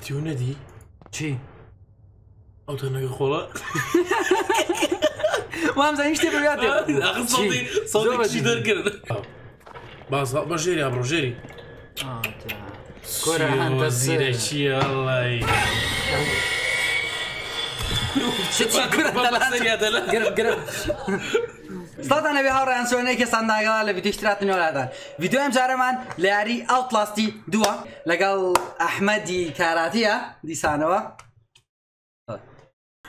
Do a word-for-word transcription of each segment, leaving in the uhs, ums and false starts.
Ti ho ne di? Sì. Autonegola. Mam zanište prijatelj. Ah, sodi, sodi čider kerde. Bas, baš žeri, abro žeri. Ah, da. Kora hanta zireći, alaj. Šta kurata lada? Grab, grab. استاد نبی هر رئیس و نیک استاندارگاه لبیتیش ترات نیولادن. ویدیویم جارمان لاری اوتلاستی دو. لگال احمدی کاراتیه دیسانوا.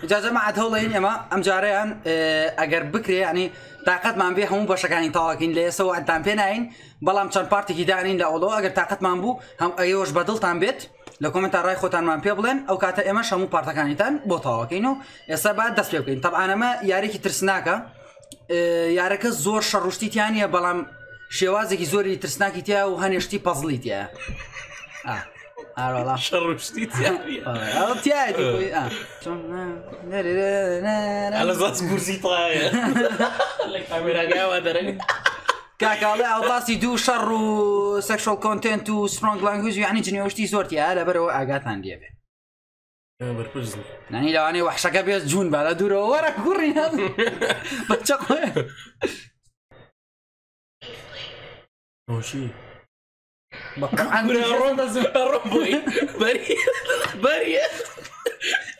اجازه ما عدهاله این اما امجارهان اگر بکری یعنی طاقت من بی همون باشه کنی تاکین لیسو عدم پناین. بالام چند پارتی که دارن این لولو اگر طاقت من بو هم ایوش بدال تام بیت. لکومنت رای خودتان من پیابلن. اوقات امش همون پارت کنیتن با تاکینو. استاد دست پیابین. طبعا ما یاری کی ترسناکه. یارەکە زۆر شەڕوشتیتیان نیە بەڵام شێوازێکی زۆری ترسناکی تیا و هەنێشتی پەزڵیتە کاکاڵێ ئەڵاسی دوو شەڕ و سەکشۆڵ کۆنتێنت و سپرۆنگ لانگویج یانی جنێوشتی زۆرتیە لەبەرەوە ئاگاتان دێبێ نانی لوانی وحشکه بیاد جون بالا دوره وارا کوری نم بچه خواه نوشی بکن روم دزم روم بی باری باری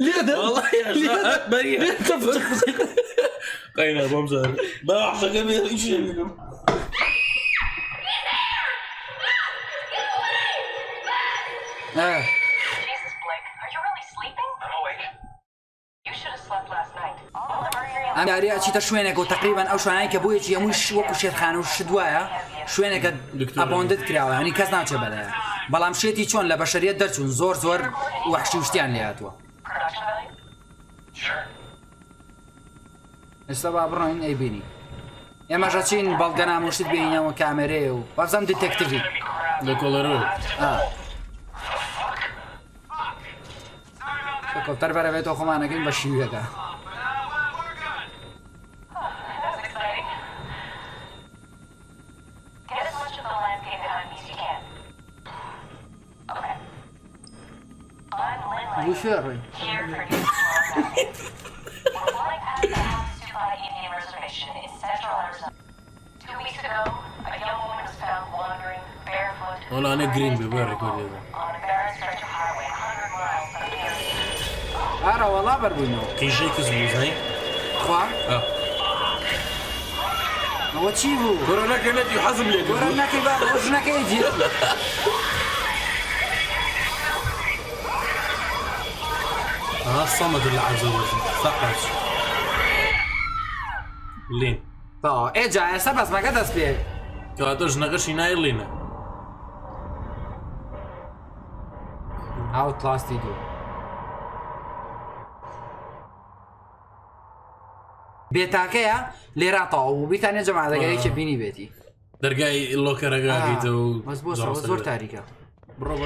لیاده لیاده باری قاینا بامزار با وحشکه بیاد اینجی میگم نه ام داریم چیتا شونه که تقریباً آشنایی که باید چی اموش وکشی خانوش دوایه شونه که آباندت کرده یعنی کس نمیشه بله بالام شیتی چون لباسشریت درچون زور زور وحشیوشتیان لیاد و استباب برای این بینی اما چین بالگنا مشتت بینی و کامره و بازم دیتکتیری دکولرو آه کوتار برای تو خم آنکه این باشیویه که Here Well, on a green, we were recorded. On a barren stretch of highway, one hundred miles. ها الصمد اللي عزوجي صحيح لين طا اجا سبس ما قدس بيه قاعدوش نغش هنا لينا اوت لاست دي بيتاكيا ليراطا وبيتاني يا جماعه دقايق شبيني بيتي درقاي اللوكر اغاغيتو مزبوط زور تاريخه برافو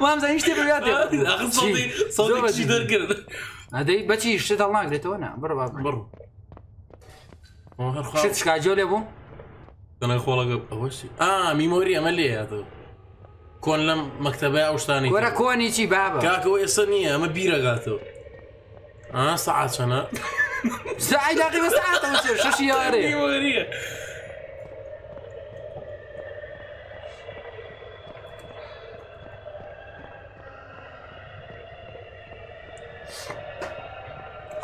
مام زنیش تبریاتی. آخه صوتی صوتی چی در کرد؟ ادی بچی شد الان گرفت و نه برو برو. شد شکاجوله بو؟ تنها خواله گفتم. آه میموری عملیه تو. کنلم مکتبه آوشتنی. ورا کنی چی بابا؟ که که وی سنیه ما بیرگات تو. آه ساعت شنا. ساعت دقیق ساعت میشه ششیاره. میموریه.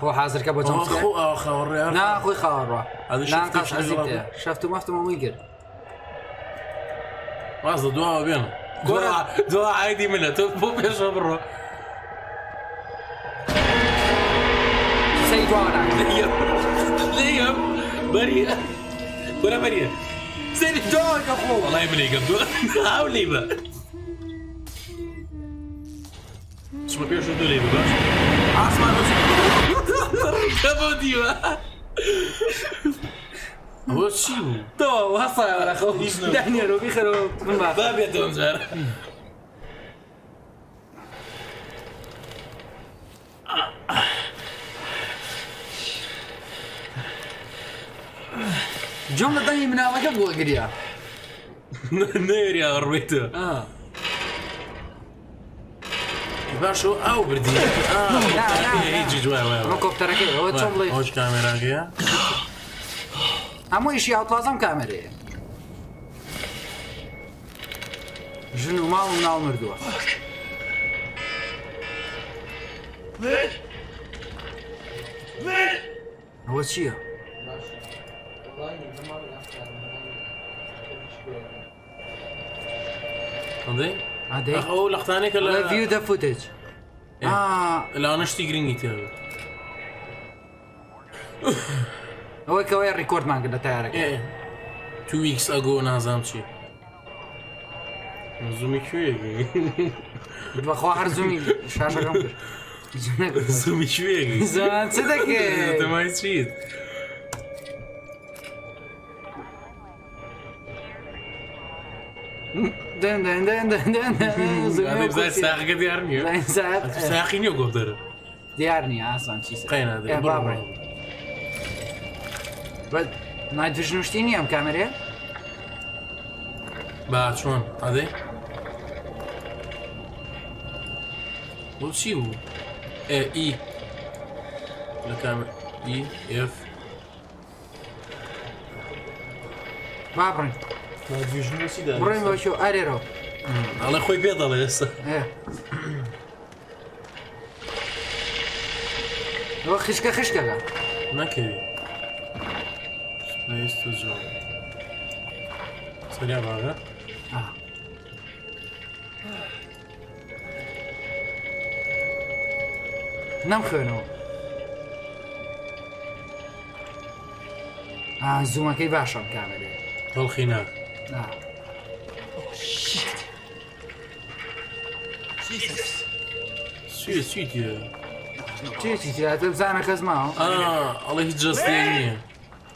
خو حاضر كابو تمسك خو اخو لا اخوي خاور هذا شفته شفته ما فته ما وينقر واز دواء بينه دواء عادي منه تطبب يشرب بالروح سيد وانا ليه ليه بريئه ولا بريئه سيد الدواء يا اخو والله يبليك الدواء حاولي بقى Szło pierwsze do lewej, tak? A smarosz! Oczył! To, łasa, racho! Danie robi, hero, ma. Babia dążar! John, to nie minęła, jak była gria? Nie gria, orbito. Bašu augurdi. Ah, ja, ja. Rokopteraki, otomlay. Hoş kameracıya. Ama işi atlazam kamerayı. Şunu malum almırdı var. Ne? Ne? O şey ya. Hadi. هذا هو لقطاني كلا فيو ذا فوتج اه لا انا اشتي جرين يتي هو كوي ريكورد مان قد تاعك two weeks ago نظام شي زومي كوي بدو خو هر زومي شاشه غمر زومي كوي زان صدق انت ما شيت دن دن دن دن دن دن دن ساعة دن دن ساعة دن دن دن دن دن أصلا دن دن دن دن دن دن دن كاميرا بعد شون هذا وشي هو اي الكاميرا اي اف بابرن بریم با شو آری رو. حالا خوی پیاده است. و خشک خشک گا. نکی. نیست تو جام. سریع باگه. نمیخوانم. آه زوم کی باشم کامله. حال خینا. No. Oh shit! Jesus! Shit, shit, yeah. Shit, yeah. That's how I came out. Ah, all he just did.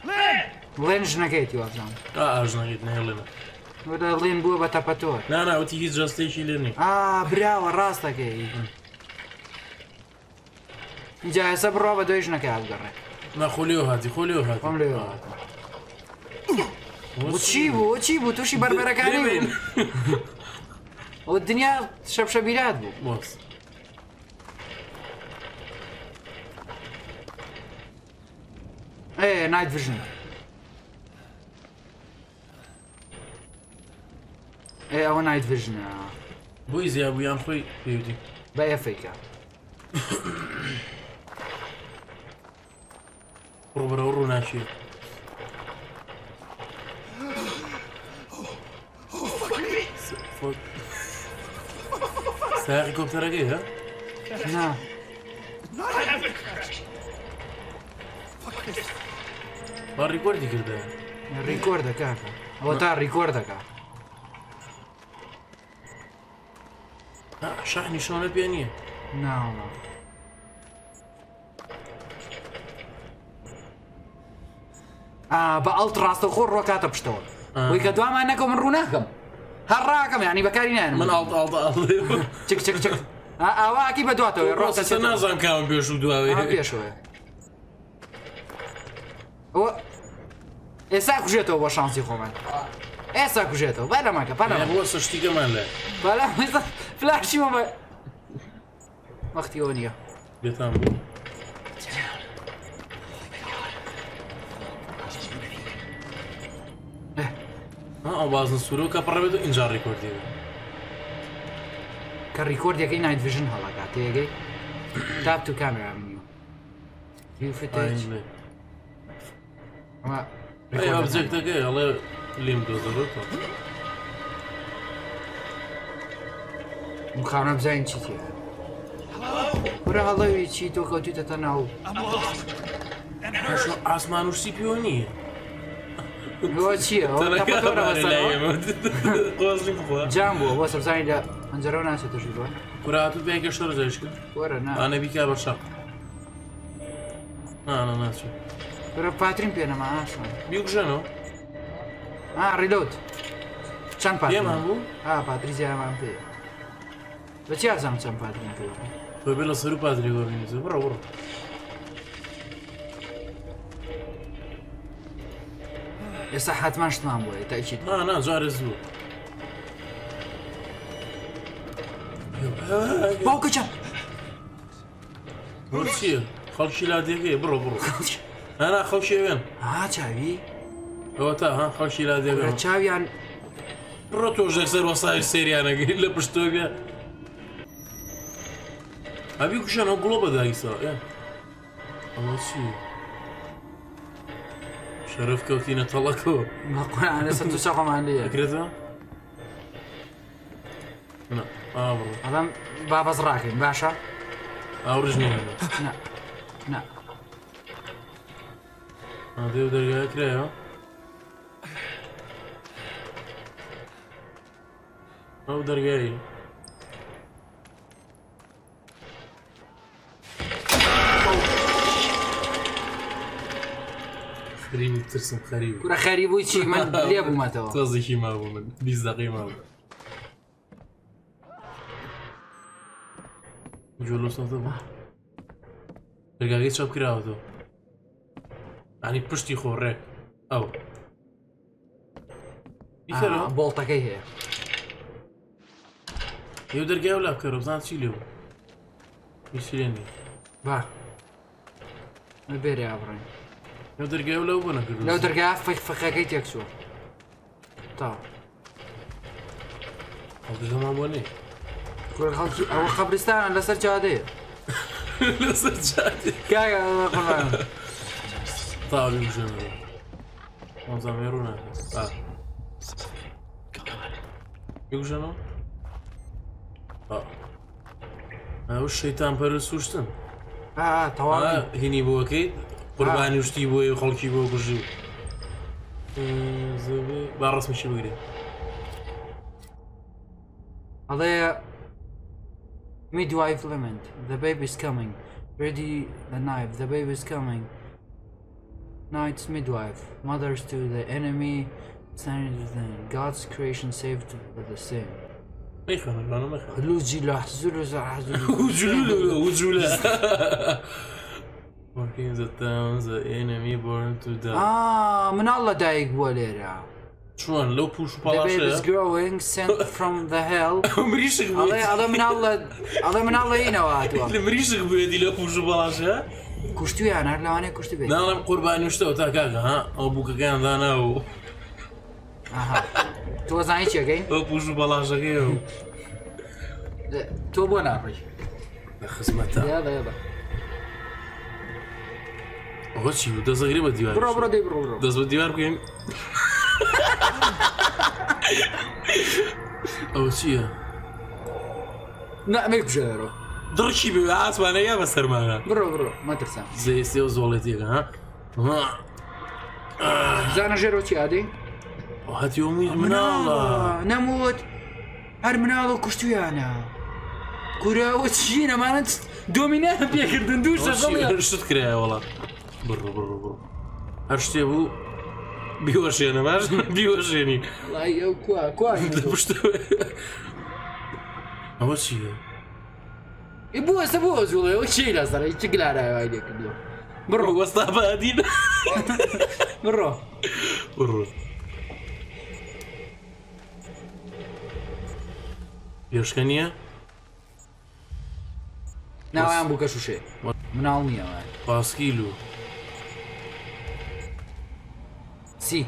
Len. Len is not getting you, John. Ah, is not getting Len. But Len was a tapator. No, no, what he just did, he Len. Ah, bravo, rasta gay. Yeah, it's a bravo. Do you not get out there? No, Julio had, Julio had. Julio had. وچیبو وچیبو توشی بربرکانی بود. دنیا شب شبیلات بود. ای نایت ویژن. ای اون نایت ویژن. بویزی ابویان خوی بیودی. باید فکر. رو برو رو ناشی. ساعة كوبتر أجيها؟ نعم. ما ريكوردي كده؟ ريكوردا كذا. هو تاع ريكوردا كذا. آه شحني شلون بيانية؟ نعم. آه بألترا استخور ركعت بشتور. ويكدوا ما أنكم روناكم. هالراقم يعني بكارينا من ألط ألط ألط تك تك تك أواكي بدواتو الروس سنازم كان بيشو دواوي هم بيشو و إساق جيتو بشانسي خومن إساق جيتو بلا ماك بلا ماك هو سشتيك ماله بلا ماك فلاشي ما وقتي أونيا بيتام ها بعضن سرور کپربه تو اینجا ریکوردیه. کار ریکوردیه که نایت ویژن حالا کاتیه گی. تاب تو کامرا میو. ویو فیتچ. اما. ای ابزار تا که حالا لیم دوزاره تو. مخابر ابزاری چیه؟ برای حالا یه چی تو کاتی تا ناو. اصلا آسمانوش سیپیونیه. Вообще, он капотора высадил. Джамбо, вот собственно, Anjero na se to živo. Kurá, tu pěkně šlo rozeško. Kurá, na. A nebýt já baršap. Na, na, na, co? Pro patřím pěna máš. Bílženo. A reload. Čan patří. Je mámu? A patří já mám pě. Včera jsem čan patří pě. To bylo sru patří gorní, to bylo bro. Jestli hatman štěmám bude, takže. Na, na, zárezlu. باوکچان. خالشیه، خالشی لادیگه، برو برو. نه نه خالشیه ون. آه چایی. او تا ها خالشی لادیگه. چایی آن. برو تو چه سر وسایل سریانه گیری لپشتوی بیا. آبی کشان اغلب دایسا. اما چی؟ شرف کوتی نتلاکو. ما قرآن است تو ساق مالیه. کردم. نه. آبرو. آدم با بازراکی باشا. آورجینال. نه نه. آدیو دریا کرده ها. آو درگی. خریم ترسم خریم. کره خریم وی چی من لیابو ماتو. تازهی ما بود من بیزدقی ما بود. جلوس ندارم. درگاهی چپ کرده اوتو. یعنی پشتی خوره. آو. بیکاره. بال تاکیه. یه درگاه ولاب کرده. بزن چیلیو. میشینی. با. نبری آبرن. یه درگاه ولاب بنکرده. یه درگاه فک فکیت یکشو. تا. از دو مامونی. كل خبر أو خبرستان لا سرت عادية لا سرت عادية كايا ما قلنا طاب الجميع منظميرونا آه يوجنا آه آه والشيطان برسوشتن آه طوالي آه هني بوكيد قرباني وشتي بوي وخلكي بوي برجو زبي بعرس مشي بقولي هذا Midwife lament. The baby's coming. Ready the knife. The baby's coming. Knight's midwife. Mothers to the enemy. Standing within. God's creation saved with the sin. Walking the towns, the enemy born to die. Ah, من الله دايق وليرا. شون لو بوش بالاش The baby's growing sent from the hell. مريش غبي. هذا هذا من الله هذا من الله ينواتوا. مريش غبي دي لو بوش بالاش ها. كشتوي أنا لا أنا كشتوي. أنا لم قرباني وشتوا تاكا ها أبوك كان ذانا و. آها. تو زاني شيء كين. لو بوش بالاش كين. تو بنا رج. خصمته. يلا يلا. هوشي وده زغريبة ديوار. برا برا دي برا برا. ده زود ديوار كين. او چیه؟ نه میکشه درو. درکی بیو آسمانه یا بسر مگه؟ برو برو مترسم. زیستی و زولتیه ها؟ زنجیرو چی ادی؟ هتی امید منالا. نمود. هر منالو کشتیانه. کره او چیه نماند دومینه بیا کردن دوست دارم. شد کره اولا. برو برو برو. هشتی بو. Bioložena, važno je bioloženi. Lajao, koja, koja je to? Pošto je... A ovo si je? I buva se buva zula, je učila sada, iće gleda je ovaj nekaj bilo. Bro, ostava adina. Bro. Bro. Još kaj nije? Na ovaj ambuka šuše. Mnao mi je ovaj. Pa skilu. سي.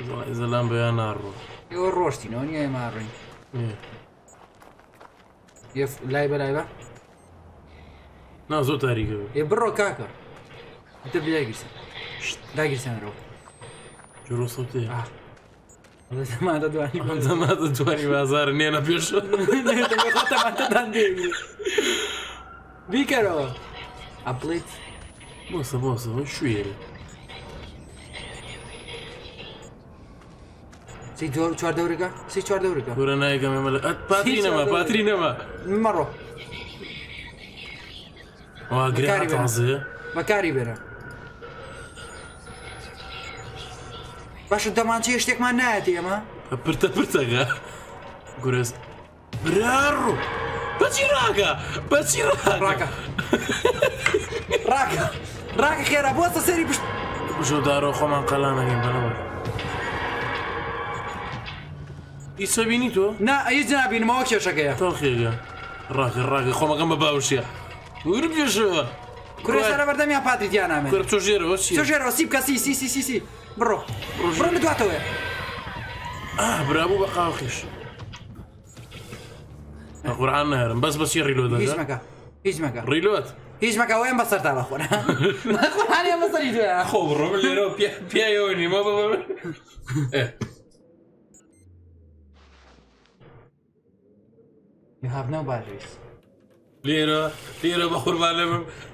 إذا إذا لام بيانا رو. يو روستي نوني أي مارين. يف لايبة لايبة. نازو تاريخه. يبرو كاكر. أنت بيلاقيسه. لاقيسه رو. شو رصوتي؟ آه. هذا زمان تدواني. هذا زمان تدواني بازار نيا نبيش. أنت بقطع ما تدندي. بيكرو. أبليت. Nossa, nossa, vamos chuir ele. Si çor devreka, si çor devreka. Kuranay kame mal at patrina ma patrina ma. Marro. Wa gari tanzi. Makari bera. Baş damançi iştek ma nati ama. Pırta pırta ga. Guras. Brarro. Baciraga. Baciraga. Raka. Raka. Raka gera bosa seri. Jodaro khoman qalana gem bana. يسابيني تو؟ لا يجنابين ما وكيو شكايا توخيا راكي راكي خوما كما باوشيا وربيو شو كوريس انا بردم يا باتري ديانا من كورتو جيرو سي جيرو سي بكا سي سي سي سي سي برو برو ندواتو اه برافو بقى وخيش القران نهار بس بس ريلود هذا يسمعك يسمعك ريلود يسمعك وين بصرت على اخونا ما اخونا ما صريت يا اخو برو بالليرو بيايوني ما You have no batteries. Lero, Lero, bahur balam.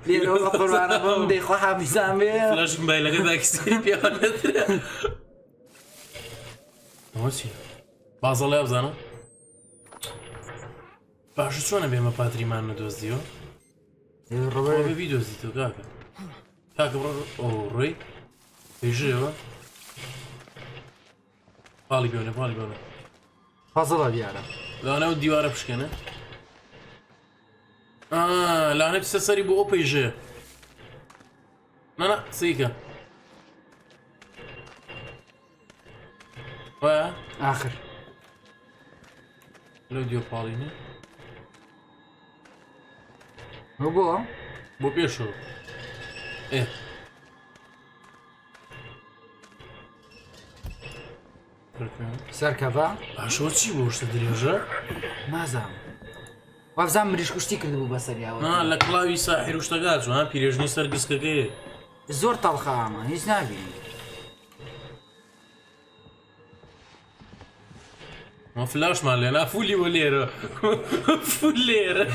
Lero, bahur balam. Dekho hamizam be. Flash mobile ka taksi piyanatra. Nosi. Bazala yapzana. Pa şu sona bema patrimanı dozdiyo. Robert bir video izledi kaka. Kaka bro, oray. Bejiva. Pali böyle, pali böyle. Bazala bir ara. Lanet o divara pışkene. Aaa lanet sesleri bu O P J. Nana sıyıka. Ve? Ahir. Ne diyor palini? Ne bu lan? Bu bir şey. Eh. Sarkava. А что чего что держа? Мазам. Вовзам решку штикер был басаря. А, ла клави сахиру что гаджу, а пережни саргис какие. Зор талхама, не знаю. Ма флаш малена фули волера. Фулера.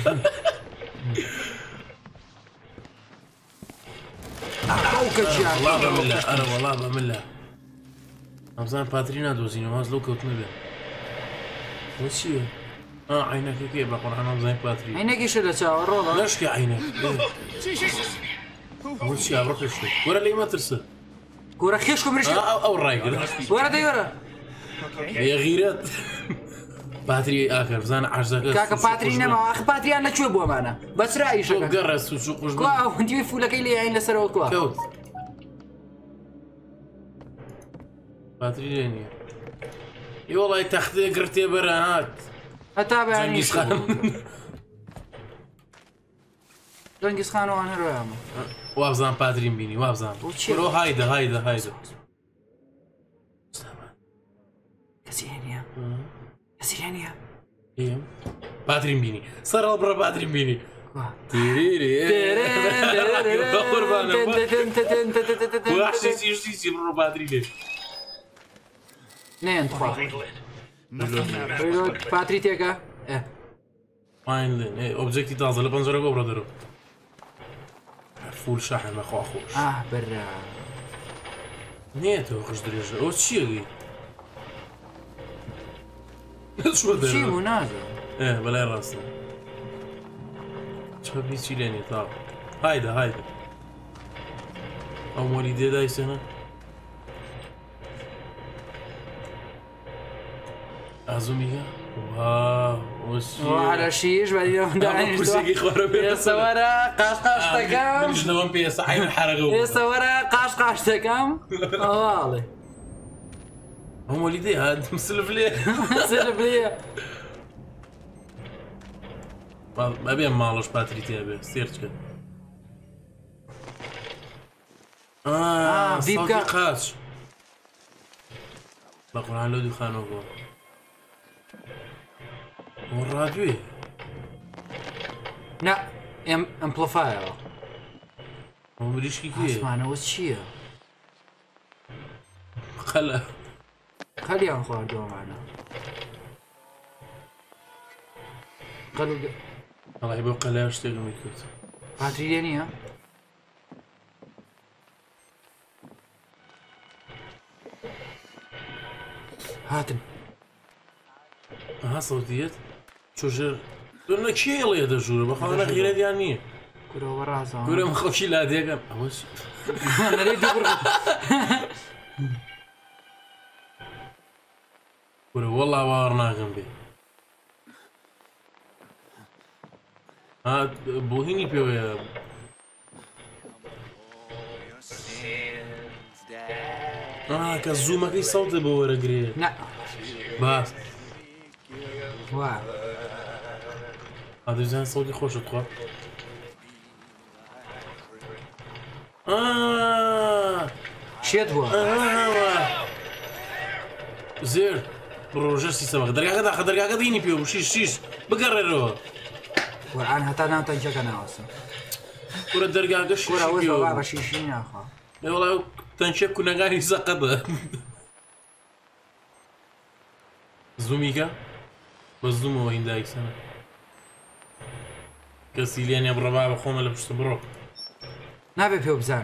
Аука ча. Лаба милля, ара лаба милля. Amzan patrina dozino mas look out nebe. Osi. Ah ayna keke ba Qur'an amzan patri. Ayna ki shada cha roda. Lash ki ayna. Osi abrak ish. Wara li ma tersa. Wara khishkum rish. Ah aw rajil. Wara dayora. Ya ghirat. Patri akhir zan ashaka. Kaka patrina ma akh patri ana chwe bo mana. Bas ra'i shaka. Garras suq ush. Ka wandi yefula kayli ayna sara wa ka. باتريني اي والله تاخذ قرتي برهات اتابعني دونجس خان وانا راهم وابزان باترين بيني وابزان برو هايدا هايدا هايدا كسيرينيا كسيرينيا ايه باترين بيني صار برا باترين بيني تيريري تيريري Ne entra. Reload Patri tega. Eh. Finally, objecti tazala panzara go brother. Full شحن اخو اخو. اه برا. Нет, уж дрежа. Вот чили. Что это? Чему надо? Э, валяй раз. Что веселение там. Хайда, хайда. А моли дедайся на. عزومية واو وشي وعلى شيش بعدين دعاني كرسي خوارا بيا سوارا قاش قاش تكام شنو بيا صحي الحرقه يا سوارا قاش قاش تكام والله هم وليدي هاد مسلف ليه مسلف ليه ما بين مالوش باتري تيابي سيرت كده اه صوتي قاش لا قران لو دخانو والراديو لا ام امبليفاير ما بديش كي كي اسمع انا وشي خلا خلي انا خرج معنا قالوا الله يبقى لا اشتغل ميكروت باتريني ها هاتم Aha, sautijet. Çocuğu... Dönüne kiyle ya da şuraya, bak ona giret ya niye? Kuru var ağzı. Kuru mu koşuyla hadi yakam. Ama şu... Nereye diyor kuru? Kuru, vallahi bağırına yakam be. Ha, bohin yapıyor ya. Ah, Kazuma, que salta boa era grega. Não. Basta. Uau. Ah, desde já salta roxa, tu Ah. Cheio boa. Ah. Zer. Rojas se sabe. Darga da, darga da dini pio, xis xis. Bagarrero. Quran hata não tá já canaça. Cura darga da xis. Cura hoje baba xixinha, ó. Eu lá Tanışıp kunagari sakada. Zumika, bazdum o inda ikisine. Kasilian ya braba bakoma lapıştı bro. Ne yapıyor bizden?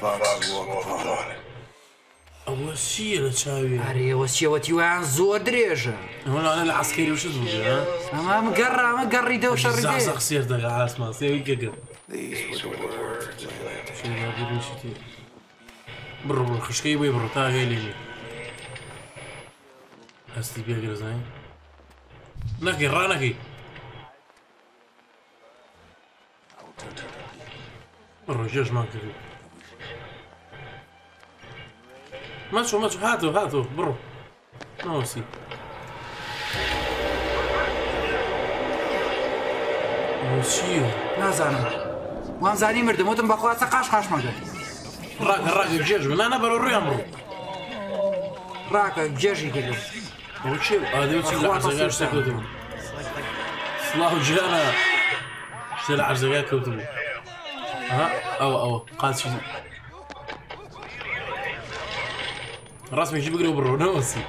Fox walk on. А вот сила чави. Ари, вот сила вот юан зодрежа. Ну ладно, на عسكري وش زوج، ها؟ ما مقرى ما قري دو شردي. زعزع خسير دغ عاصمه، سوي كذا. شنو هذا اللي شتي؟ برو برو خشكي بي برو تاع غالي. هستي بيغير زين. ناكي راناكي. الرجاج ما كذب. ماشو ماشو هاتو هاتو برو نوسي نوسيو نازانم وام زاني مردم وتم بخوا سقاش قاش ماجد راك راك بجيج من انا برو ريامرو راك بجيجي كده وشيو هذا تلعب زغار سكوتو صلاحو جانا تلعب زغار كوتو ها او او قاس شنو رسمي جيب قريب برو نوسي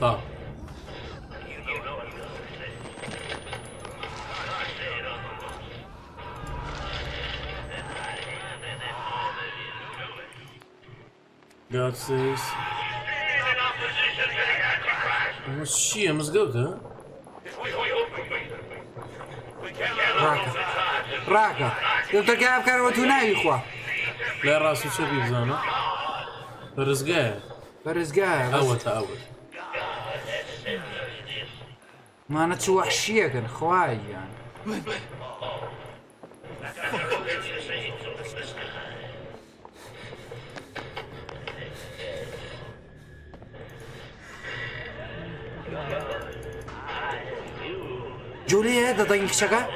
طا God says ماشي مزقوطة راكا راكا انت كيف كروت هنا يا اخوة لا راسي شبيب زانا برزقاء برزقاء أول تأول ما أنا توحشية كان خواي يعني جولي هذا ضيق شكا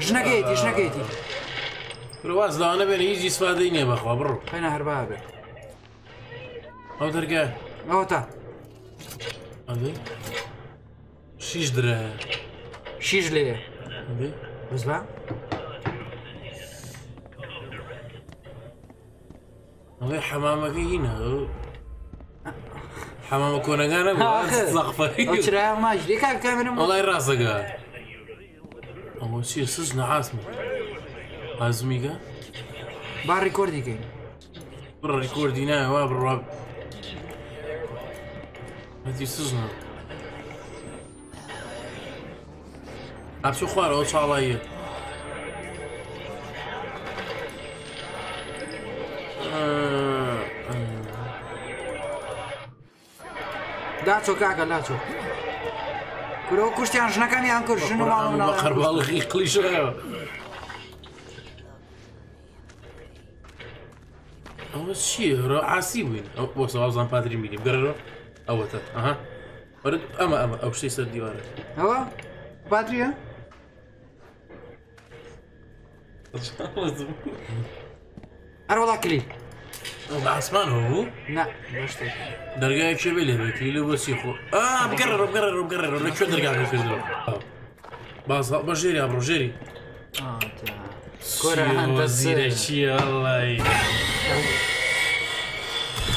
جنقيتي جنقيتي رواز لا أنا بين يجي سفاديني بخوا برو خلينا هربابي او درگاه او تا اوه شیش دره شیش لیه اوه بزبا اوه حمامه که اینه حمامه کنگانه بود زغفری او چرا همه جلی که کامرم اوه راسه گاه اوه چیه سز نعاس مید عزمی گاه بار ریکوردی که بر ریکوردی نه اوه بر راب هذي سجنة. عبسو خوارة وش عليا. داتو كاكا داتو. كلو كشتي عن جناكاني عن كل شنو معلومة. بقر بالغي قليشة. أول شيء را عسيبين. بس أوزان بادري ميني بقرر. أوه تا أها ورد أما أما أو شيء سردي وارد أوه باتريا أرو لا كلي عثمان هو؟ لا مش تركي. درجاك شبيلي بك اللي بسيخو. اه بقرر بقرر بقرر لك شو درجاك في الزرق. باص بجيري ابرو جيري. اه كره انت زيري شي الله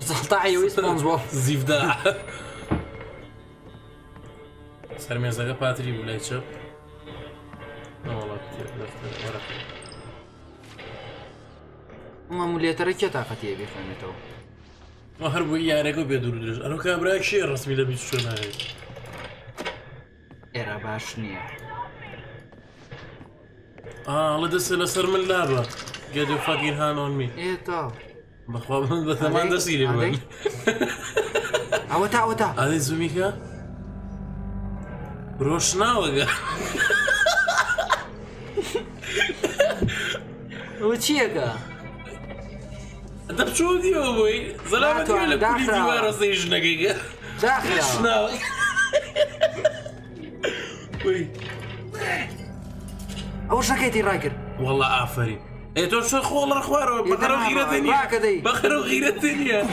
سلطع يو اسمه زواف زيفداع صار من زغا باتري ولا يتشب لا والله كثير ورق ما موليت ركية طاقتي أبي خانته. ما هربوا يعني كوب يدور درج. أنا كابراك شيء رسمي لبيت شو ناهي. إيرا باشنية. آه الله دس لسر من لعبة. Get your fucking hand on me. إيه تا. بخواب من بثمان دسيلي بقول. أوتا أوتا. هذه زوميكا. روشنا وجا. وشيكا. ده شو دي ابوي زلمه تقول لي في دوار زيج دقيقه داخله شنو وي او شكيتي راكر والله عفري اي تو شو خول اخوار بقرو غيره ثانيه بقرو غيره ثانيه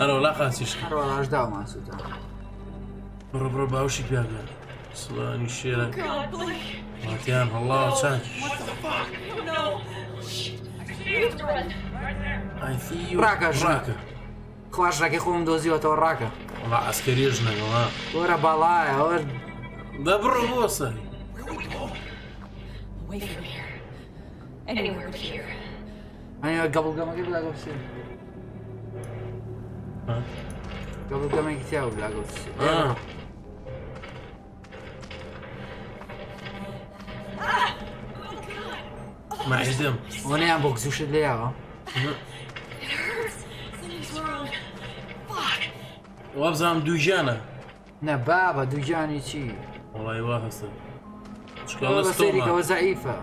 انا ولا خاسش والله اجدع مع سوتا برو برو باوشي بياغا سلاني شيرا ماتيان الله شاك Рака жрака. Хваша кихом дозил этого рака. Ла, аскережная, ла. Ора балая, ор. Добро боса. Они габлгамаги благо все. Габлгамаги тебя благо все. معجم وانا عم بوكسوش اللي ياها وابزا عم دوجانا نا بابا دوجاني شي والله يواحصل شكرا لستونا والله وزعيفة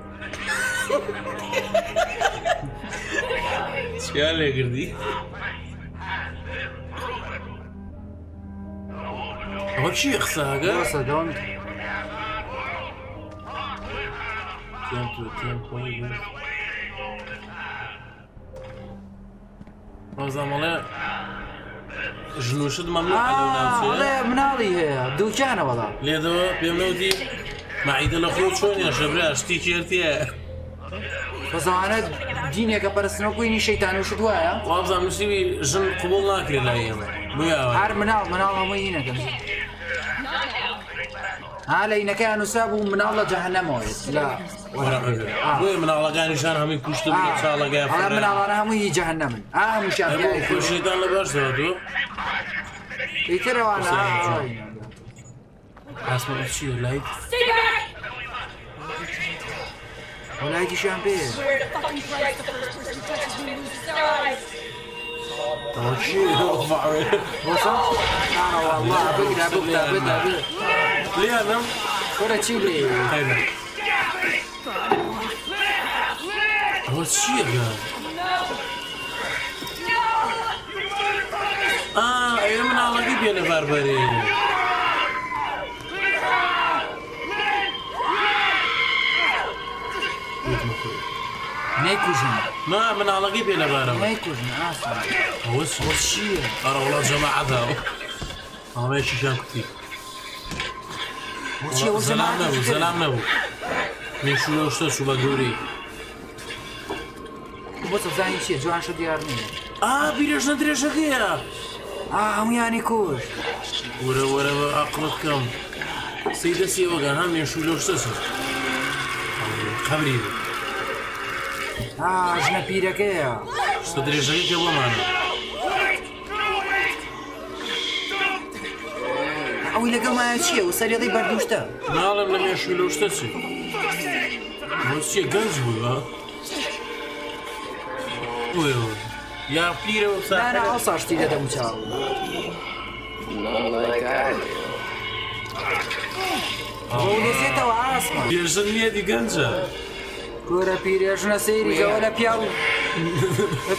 Try to get in. What's your saga? Yes, I don't. Down to a ten point. Mazam ale, žlušet mám na to. Ale mnali je, důčána vada. Lido, pěmnouti, májde lachou čoně, žebráš, ty čertě. Mazamane, dini, jak aparasnou kujní šejtanu šudva, já. Mazam musí být žen kubolná křidajíma. Bujá. Har mnal, mnal máme jinak. هلا إنك أنا سابو من الله جهنم ويت لا وين من الله جاني شان هم يكشط إن شاء الله جاي أنا من الله أنا هم يجي جهنم آه مش يعني كل شيء ده اللي برشة ده يترى وانا أسمع شيء لايك لايك شامبين شيء هو فعال وصل أنا والله بدأ بدأ بدأ ليه أنا؟ ولا شيء ليه؟ هلا. هو شيء هذا؟ آه أيام من على جيبي أنا باربري. نيكوجن. ما من على جيبي أنا باربري. نيكوجن آسف. هو هو شيء. أرى والله جماعة ذا. أنا ما يشجع كتير. زلام نبود زلام نبود میشونه اشته شو با گوری بسه زنی چیه جوان شد یار نیه بيرجع ندري شغيرة عميانيكوش ورا ورا عقلكم سيدا سيوا قالها من شو لو شتسو خبري آه جنا بيرك يا ستدري شغيرة ومان أولي كمان شيء وصاري بردوشته نعلم لما شو لو شتسو وشيء جنزوه ويا يا فيرو لا لا أصعش تيجي ده مشاو. هو نسيت وعاسما. بيرجني دي جنزة. كورا بيرجنا سيري جوالا بياو.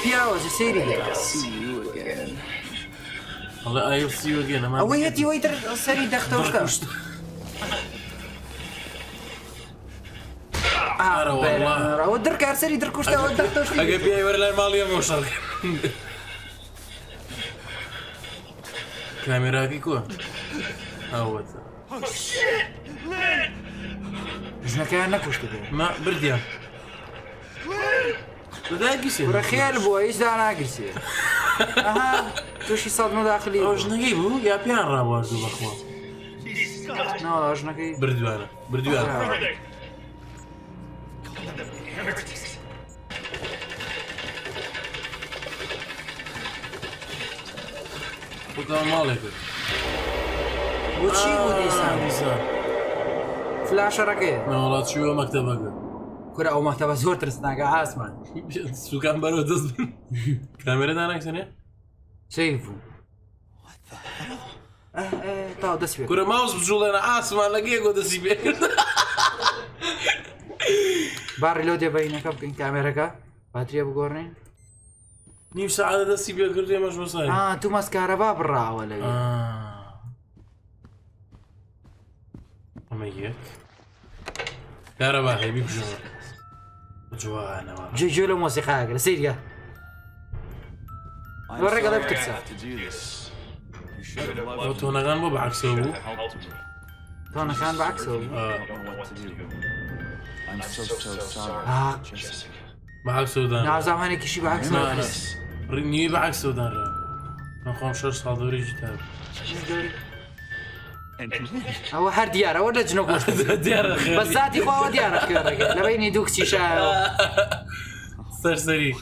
بياو سيري. الله أيوب سيو جينا ما. أوه هتي ويتر سيري دختوشك. أرى والله. أرى ودرك أرسلي دركوشتا ودركتوشي. أجيبي أي ورلان مالي أمي وصل. كاميرا كيكو. أوت. إحنا كأننا كوشتي. ما برديا. وده أجلسي. ورخيال بوا إيش ده أنا أجلسي. أها. توشي صدمة داخلي. روش نجيبه يا بيان رابوا زوج أخوان. نو روش نجيب. بردوانا. بردوانا. Puta maleko. Uçi bu diysen bize. Flaşa rakı. Ne ola çuva maktaba gö. Kura o maktaba zor tırsına gö asman. Sukan baro dız bin. Kameradan aksan ya? Şey bu. Tao da sibe. Kura mouse bjulana asman lagego da sibe. بار لودي بينا كابكن كاميركا باتريا بقورني نيف ساعة ده سيبيا كردي مش مصايب آه تو ماسكارا برا ولا آه أميك كهرباء هي بيبجور جوانا والله جي جولو موسيقى هاكا سيريا وريك هذا بترسى تو أنا كان بعكسه تو أنا كان بعكسه I'm so so sorry, Jessica. بعك سودان. نعزم هني كشي بعك سودان. رني بعك سودان را. نخوام شر صادوري جدار. هو حر ديارة ولا جنوب ولا ديارة خير. بس ذاتي خواه ديارة خير. لبيني دوك تيشا. سرسري.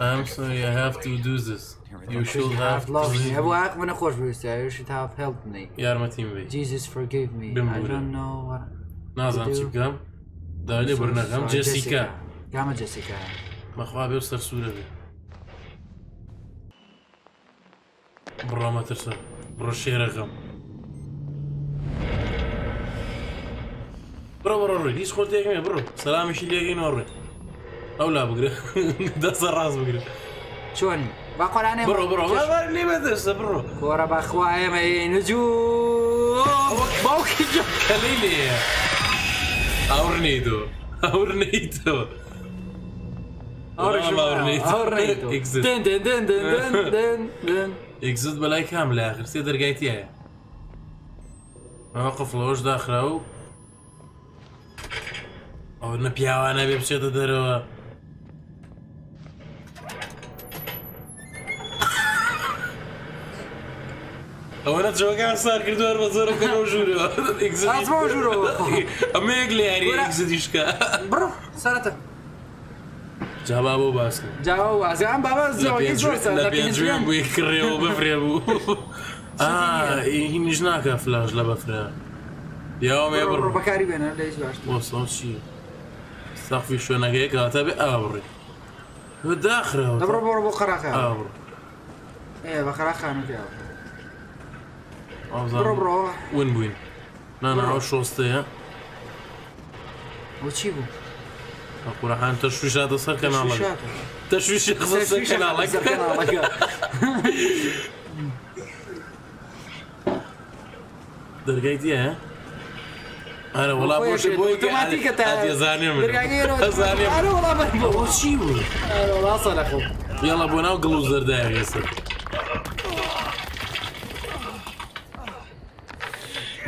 I'm sorry, I have to do this. You should have loved me. أبو عاق من أخوش بيستعير. You should have helped me. يا رمتين بي. Jesus forgive me. I don't know what. نعزم شكرا. دايلي برنامج جيسيكا قام جيسيكا مخوابي يوصل سوره برا ما ترسل برا الشيء رقم برا برا روري ليش قلت ياك مي برا سلام شي لياك نوري او لا بقرا داس الراس بقرا شوني باقول انا برا برا برا اللي ما ترسل برا كورة باخوايا ما نجوم باوكي جاكليلي أورنيدو أورنيدو أورنيدو أورنيدو إكسد دن دن دن دن دن دن إكسد بلاي كاملة آخر سيدر قايتيها موقف لوش داخله أو نبيعو أنا بيبشي تدروا أو أنا تجوكا صار كردو أربع زورو كانوا جورو أسمعوا جورو أما يقلي يعني إكزد يشكا برو سارتا جابابو باسكو جابابو باسكو عم بابا زوجي جورو سارتا لبينجوين بيكريو بفريبو آه هي نجناكا فلاش لبفريبو يا أمي برو بكاري بينا ليش باشتو وصلت شي استخفي شو أنا كيك هاتبي أبري وداخره برو برو بقراخا أبرو إيه بقراخا أنا كيابري برو برو وين بوين؟ لا لا عاوز شوستي ها وتشيبو اقول الحين تشويشات صار كان على تشويش خصك كان على درجايتي ها انا والله بوش بوي هذه زانم زانم انا والله بحبه وتشيبو انا والله صلخو يلا بونا وقلوزر داير ياسر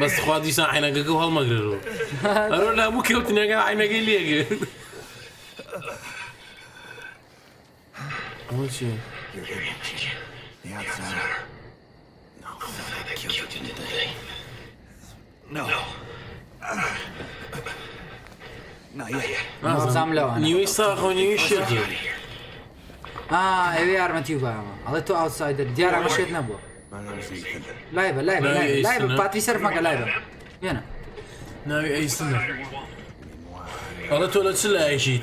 بس خوادي سان عينك جو هالمقرر أروح لأبوك وتنيجا عينك ليه كده؟ ماشي. You're in Kitchen. The outsider. No, no, they killed you, didn't they? No. No. Not yet. Not Nie висах, он не ищет. آه إذا أرمتي بقى هذا تو أوتسايدر ديارة مشيت نبوا لايبة لايبة لايبة باتري سيرف ماك لايبة ينا ناوي أي سنة هذا تو لا تسلا أي شيء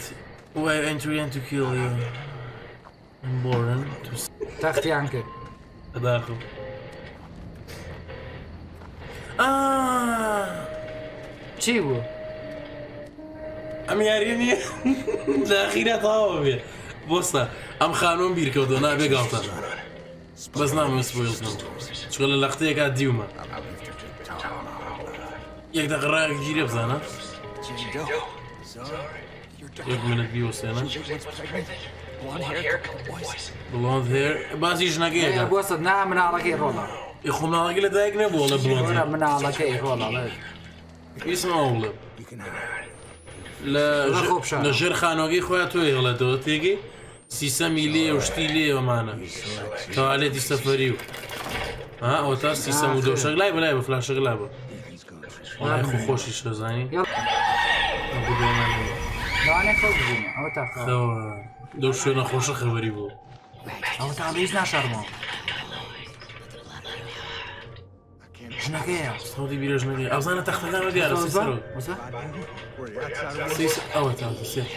وي أنتري أن تكيل بورن تختي عنك أداخل آه شي هو أم ياريني الأخيرة طاوبة بوستا ام خانوم بيركودو نا بيغلطان بس نعمل سبويلز نو شغل اللقطه قاعد ديوما ياك دا غراك جيري بزانا يقولك بيوس انا بلوند هير باز يجناكي انا بوسط نعم انا راكي رولا يخو ما راكي لدايك نبو ولا بلوند هير انا راكي رولا يسمعوا لجر خانوگی خواهد توی غلطه تیگی سیسه میلیه و شتیلیه و معنی تواله دی سفریو ها او تا سیسه مودو شغل لایبه لایبه فلاش شغل لایبه آنه خو خوشی شو زنی دانه خوش بیم او تا خواه دو شوینا خوش خبری بود او تا بیز نشرمان جناقية صوتي بيرو جناقية أبزانا تخت دارو ديارو سيسرو سيس أول تعالى سيس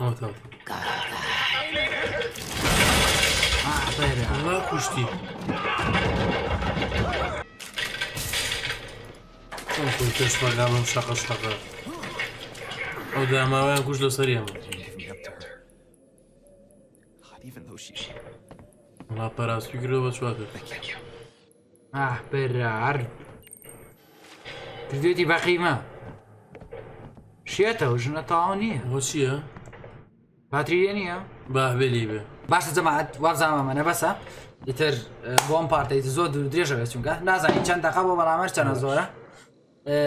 أول تعالى آه طيري الله كشتي أنا كنت أشفى قامة مشاقة شاقة أو دا ما وين كوش لو سريع La para su grubo suave. Ah, perrar. Prevedi bakima. Sheta už na tauni. Hoćija. Patrijenija. Bah belibe. Baš zamat, wa zamama ne basa. Iter bom parte iz zodu drežave sunga. Nazani čanta khabo bala marčana zora. E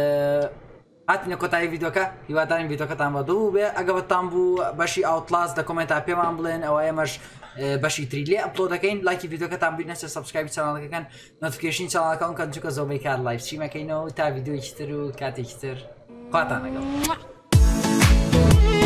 Atine kotaj videoka, i vatarim videoka tamba dube, aga batambu bashi outlast da komenta pemam blen, awa emash باش يتريلي أبلود أكين لايك فيديو كتام بيننا سبسكرايب قناة كان نوتيفيكيشن قناة كان كان شو كزومي كار لايف ستريم أكينو تا فيديو يشترو كات يشتر قاطعنا